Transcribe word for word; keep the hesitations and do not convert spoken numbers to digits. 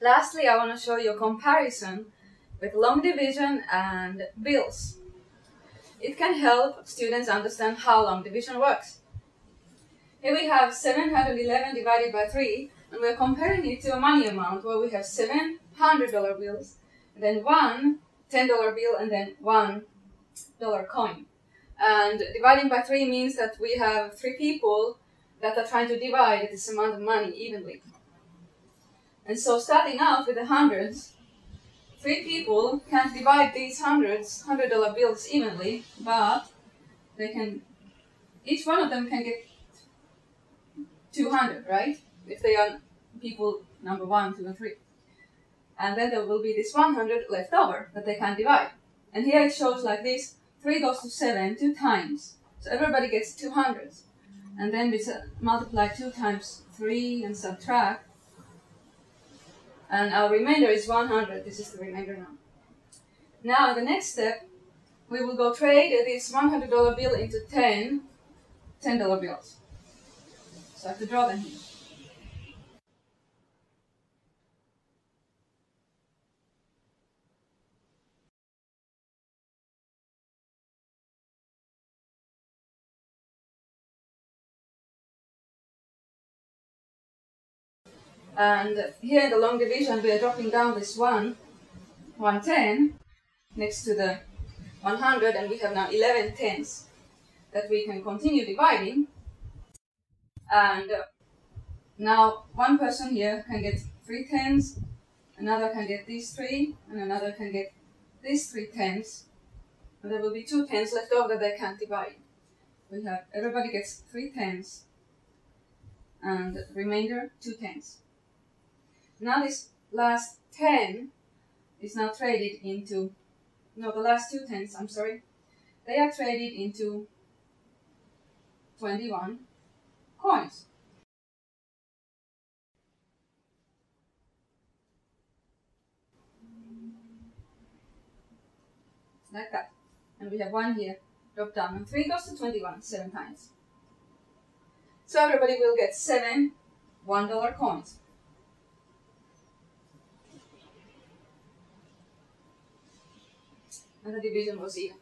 Lastly, I want to show you a comparison with long division and bills. It can help students understand how long division works. Here we have seven hundred eleven divided by three, and we're comparing it to a money amount where we have seven one hundred dollar bills, and then one ten dollar bill, and then one dollar coin. And dividing by three means that we have three people that are trying to divide this amount of money evenly. And so starting out with the hundreds, three people can't divide these hundreds, one hundred dollar bills evenly, but they can, each one of them can get two hundred, right? If they are people number one, two, and three. And then there will be this one hundred left over that they can't divide. And here it shows like this, three goes to seven two times, so everybody gets two hundreds. And then we multiply two times three and subtract, and our remainder is one hundred. This is the remainder now. Now, the next step, we will go trade this one hundred dollar bill into ten ten dollar bills. So I have to draw them here. And here in the long division, we are dropping down this one, one ten, next to the one hundred, and we have now eleven tenths that we can continue dividing. And now one person here can get three tenths, another can get these three, and another can get these three tenths, and there will be two tenths left over that they can't divide. We have everybody gets three tenths, and the remainder two tenths. Now this last ten is now traded into, no, the last two tenths, I'm sorry, they are traded into twenty-one coins. Like that. And we have one here, drop down, and three goes to twenty-one, seven times. So everybody will get seven one dollar coins. And the division was even.